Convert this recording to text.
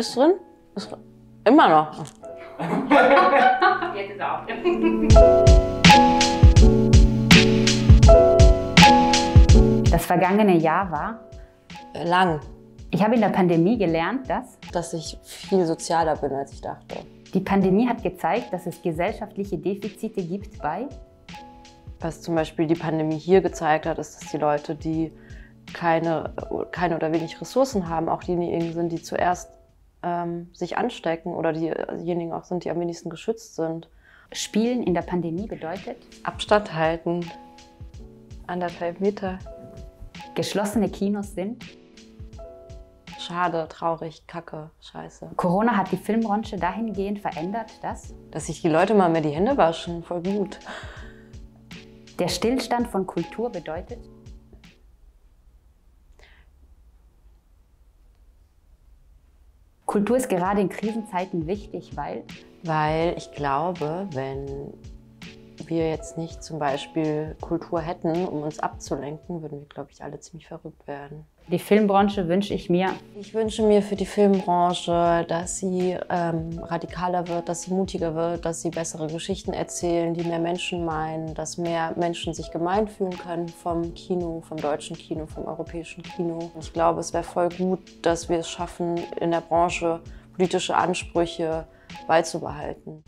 Ist drin? Ist drin. Immer noch. Jetzt ist er auf. Das vergangene Jahr war? Lang. Ich habe in der Pandemie gelernt, dass ich viel sozialer bin, als ich dachte. Die Pandemie hat gezeigt, dass es gesellschaftliche Defizite gibt bei? Was zum Beispiel die Pandemie hier gezeigt hat, ist, dass die Leute, die keine oder wenig Ressourcen haben, auch diejenigen sind, die zuerst sich anstecken oder diejenigen auch sind, die am wenigsten geschützt sind. Spielen in der Pandemie bedeutet? Abstand halten, 1,5 Meter. Geschlossene Kinos sind? Schade, traurig, kacke, scheiße. Corona hat die Filmbranche dahingehend verändert, dass sich die Leute mal mehr die Hände waschen, voll gut. Der Stillstand von Kultur bedeutet? Kultur ist gerade in Krisenzeiten wichtig, weil? Weil ich glaube, wenn wir jetzt nicht zum Beispiel Kultur hätten, um uns abzulenken, würden wir, glaube ich, alle ziemlich verrückt werden. Die Filmbranche wünsche ich mir? Ich wünsche mir für die Filmbranche, dass sie radikaler wird, dass sie mutiger wird, dass sie bessere Geschichten erzählen, die mehr Menschen meinen, dass mehr Menschen sich gemeint fühlen können vom Kino, vom deutschen Kino, vom europäischen Kino. Ich glaube, es wäre voll gut, dass wir es schaffen, in der Branche politische Ansprüche beizubehalten.